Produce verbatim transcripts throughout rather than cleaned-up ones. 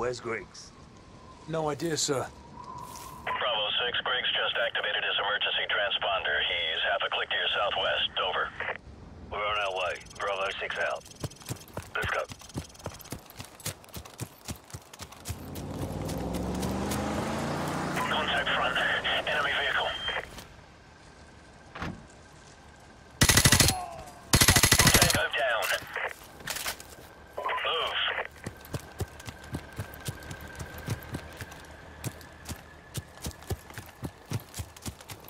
Where's Griggs? No idea, sir. Bravo six, Griggs just activated his emergency transponder. He's half a click to your southwest. Over. We're on our way. Bravo six out. Let's go. Contact front. Enemy vehicle. Tango down. Move.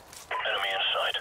Enemy in sight.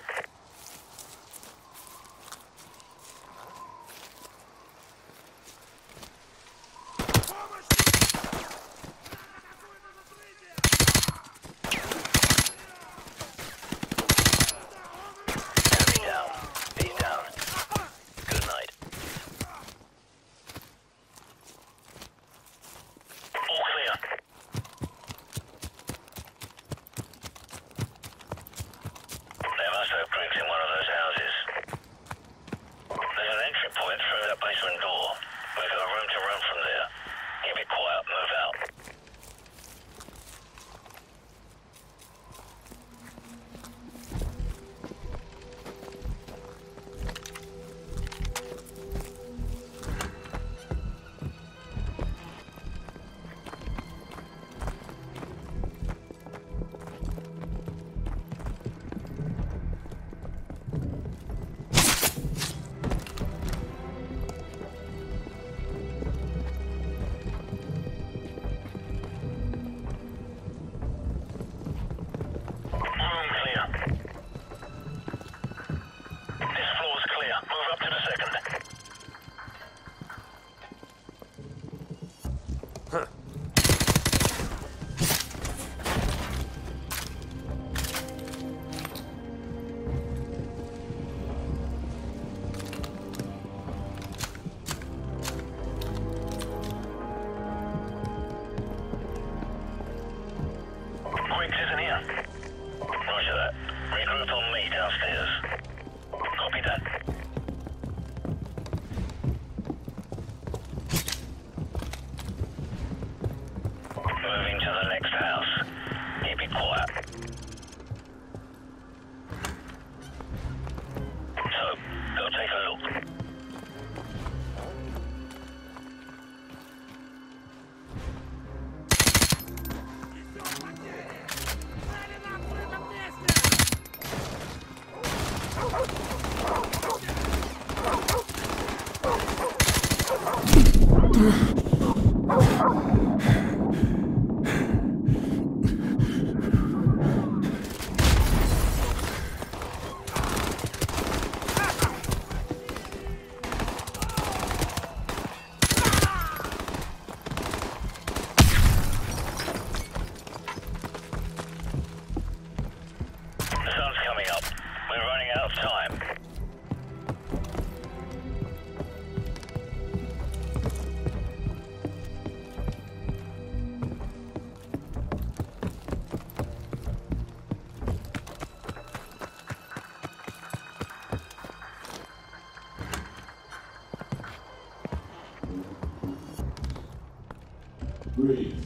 Griggs,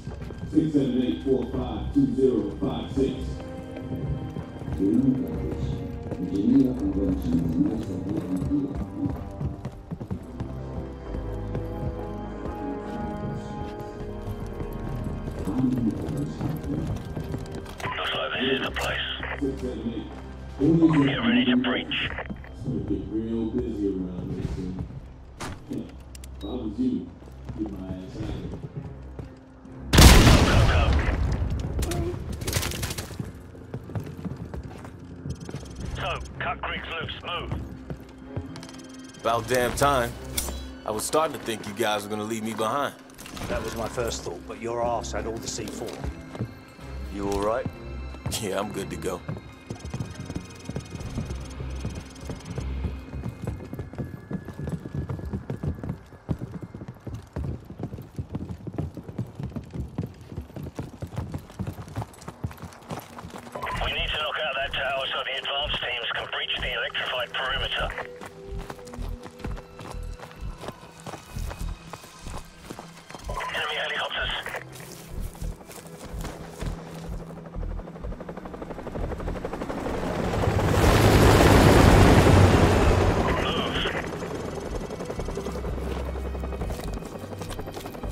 six seven eight four five two zero five six. Looks like this is the place. Get ready to breach. Real busy around this thing. If I was you, get my ass out of here. So, cut Griggs loose, move. About damn time. I was starting to think you guys were gonna leave me behind. That was my first thought, but your ass had all the C four. You all right? Yeah, I'm good to go. We need to knock out that tower so the advanced teams can breach the electrified perimeter. Enemy helicopters.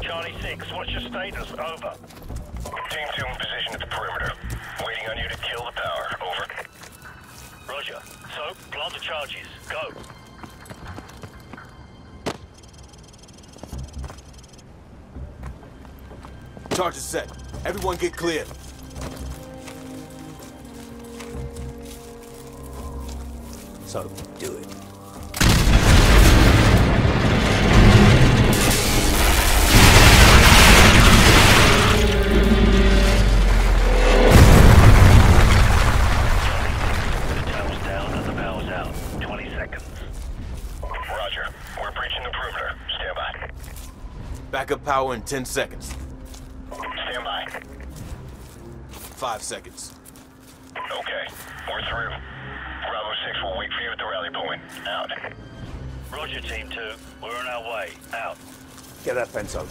Charlie six, what's your status? Over. Team two in position at the perimeter. Waiting on you to kill the power. Over. Roger. So, plant the charges. Go. Charges set. Everyone get clear. So, do it. Backup power in ten seconds. Stand by. Five seconds. Okay, we're through. Bravo six will wait for you at the rally point. Out. Roger, Team two. We're on our way. Out. Get that fence up.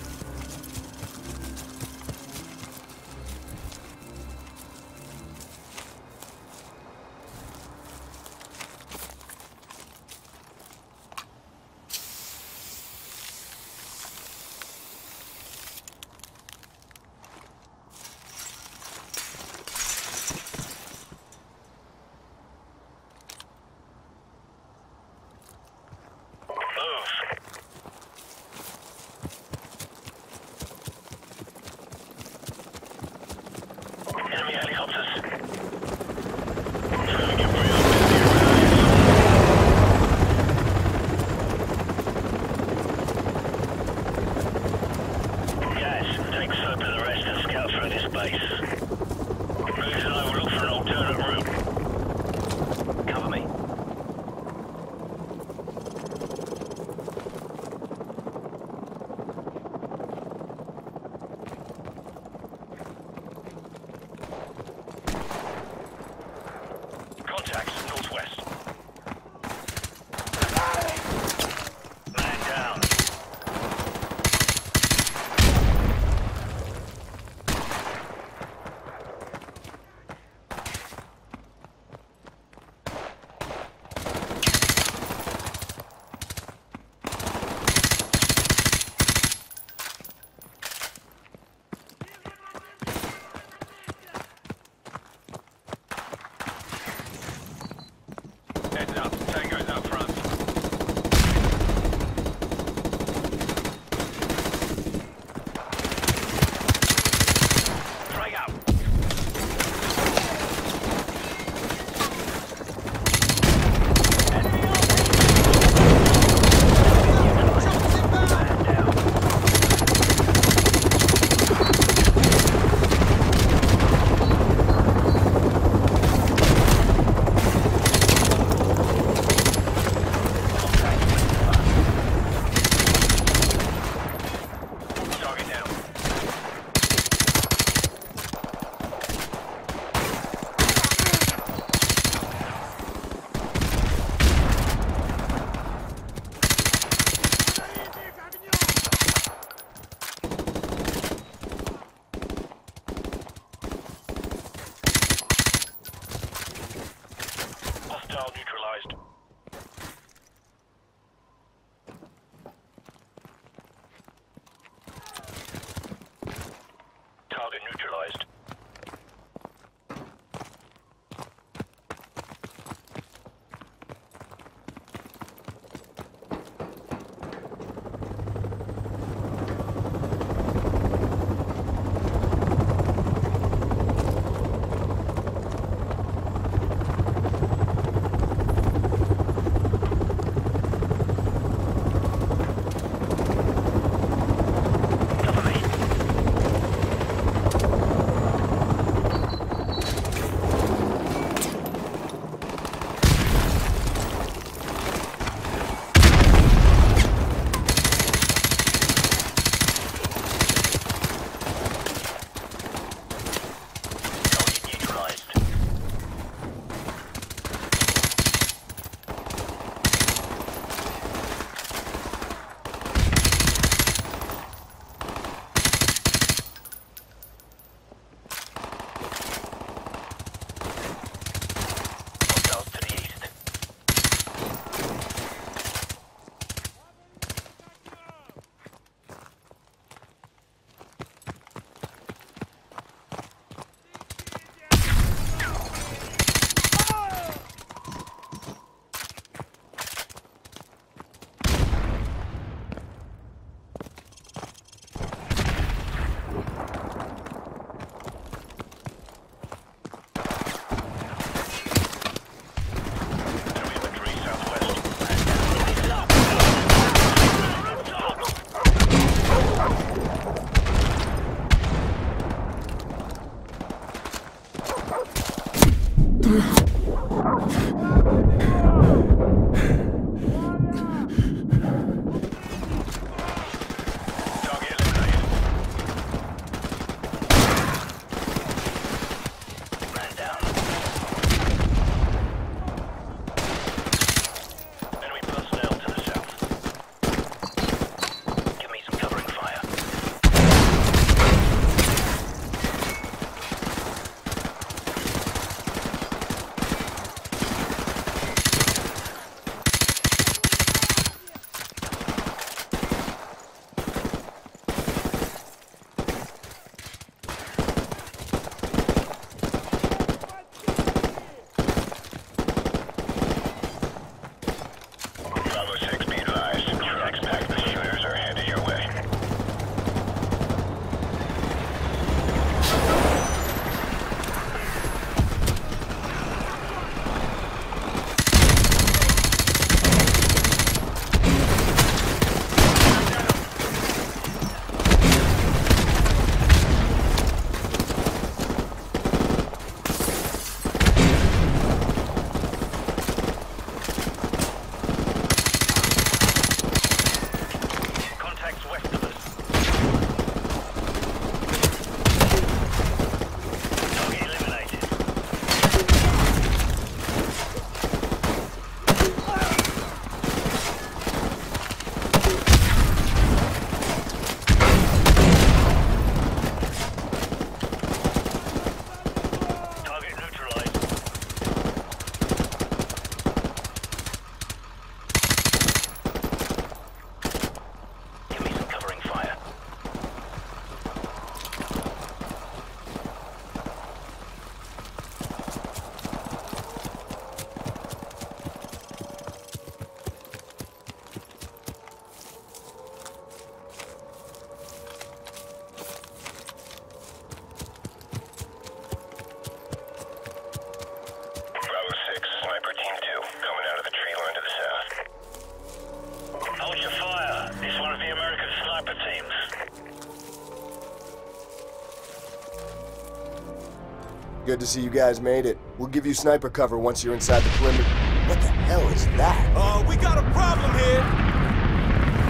Good to see you guys made it. We'll give you sniper cover once you're inside the perimeter. What the hell is that? Uh, we got a problem here.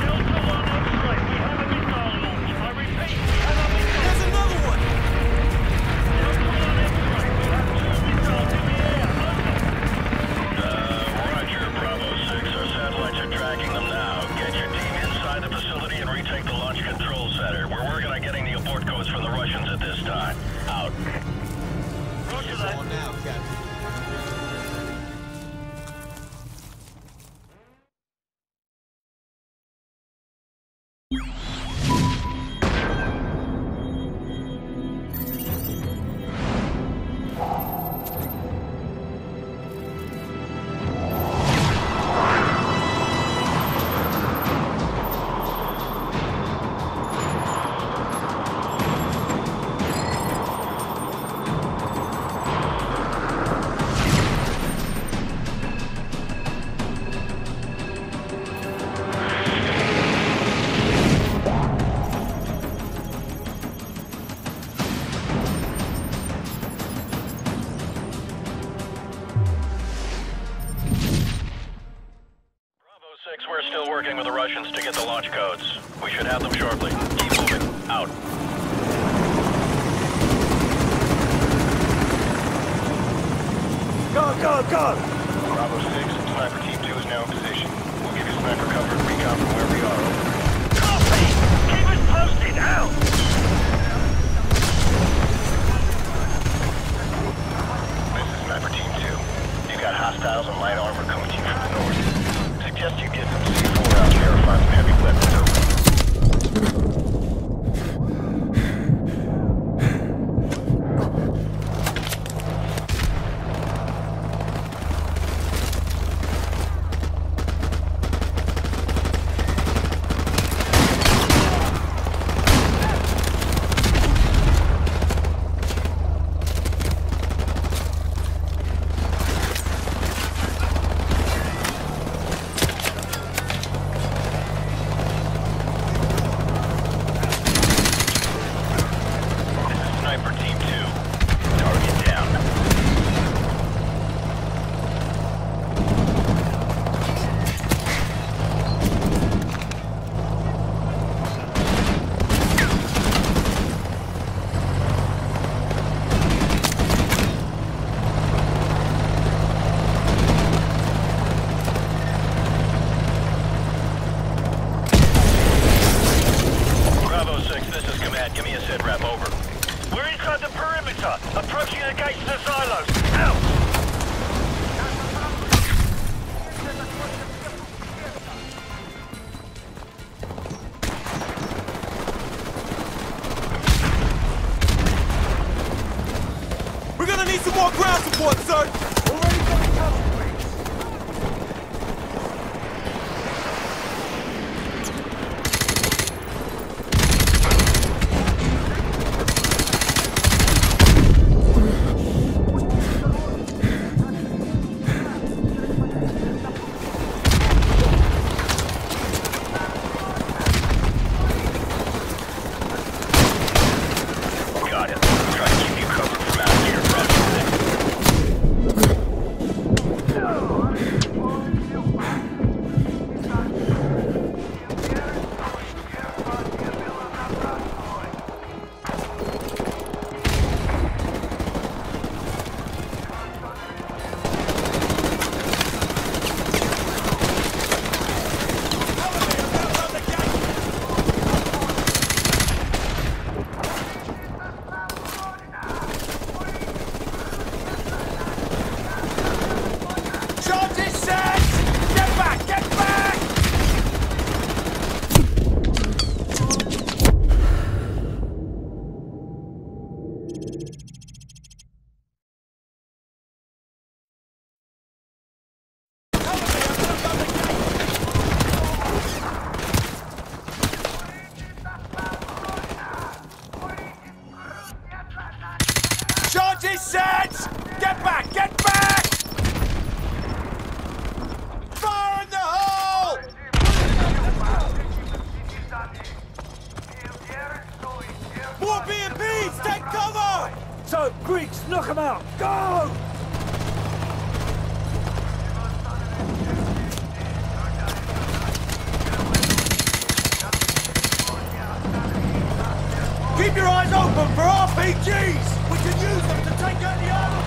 Delta one on site. We have a missile launch. I repeat, we have a missile. There's another one. Delta one on site. We have two missiles in the air. Uh, Roger, Bravo six. Our satellites are tracking them now. Get your team inside the facility and retake the launch control center. We're working on getting the abort codes from the Russians at this time. Out. On now, Captain. We're still working with the Russians to get the launch codes. We should have them shortly. Keep moving. Out. Go, go, go! Bravo six, Sniper Team two is now in position. We'll give you sniper cover and recon from where we are. Copy! Keep us posted! Out! Approaching the gates of the silos. Out! We're gonna need some more ground support, sir! Already got the cover. Get back! Get back! Fire in the hole! won't be in peace! Take cover! So, Greeks, knock them out! Go! Keep your eyes open for R P Gs! We can use them to take out the army!